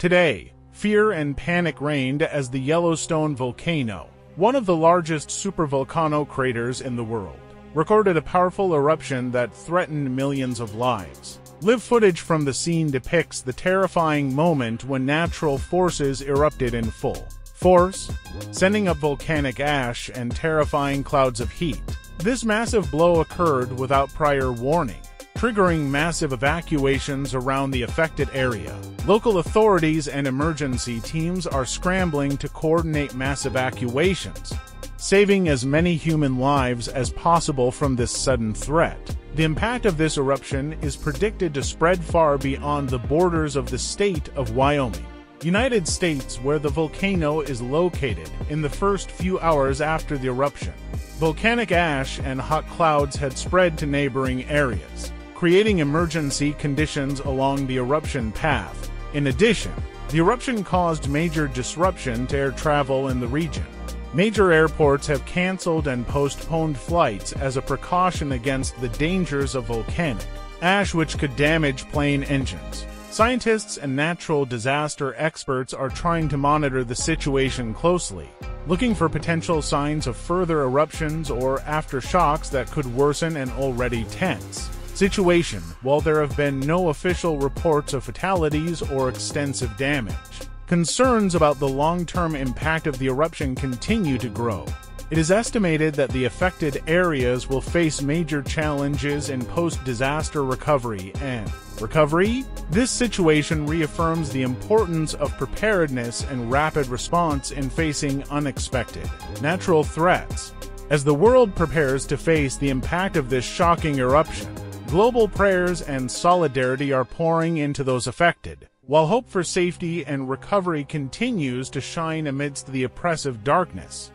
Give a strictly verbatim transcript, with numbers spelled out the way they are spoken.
Today, fear and panic reigned as the Yellowstone volcano, one of the largest supervolcano craters in the world, recorded a powerful eruption that threatened millions of lives. Live footage from the scene depicts the terrifying moment when natural forces erupted in full force, sending up volcanic ash and terrifying clouds of heat. This massive blow occurred without prior warning, triggering massive evacuations around the affected area. Local authorities and emergency teams are scrambling to coordinate mass evacuations, saving as many human lives as possible from this sudden threat. The impact of this eruption is predicted to spread far beyond the borders of the state of Wyoming, United States, where the volcano is located. In the first few hours after the eruption, volcanic ash and hot clouds had spread to neighboring areas, creating emergency conditions along the eruption path. In addition, the eruption caused major disruption to air travel in the region. Major airports have canceled and postponed flights as a precaution against the dangers of volcanic ash, which could damage plane engines. Scientists and natural disaster experts are trying to monitor the situation closely, looking for potential signs of further eruptions or aftershocks that could worsen an already tense situation. While there have been no official reports of fatalities or extensive damage, concerns about the long-term impact of the eruption continue to grow. It is estimated that the affected areas will face major challenges in post-disaster recovery and recovery. This situation reaffirms the importance of preparedness and rapid response in facing unexpected natural threats. As the world prepares to face the impact of this shocking eruption, global prayers and solidarity are pouring into those affected, while hope for safety and recovery continues to shine amidst the oppressive darkness.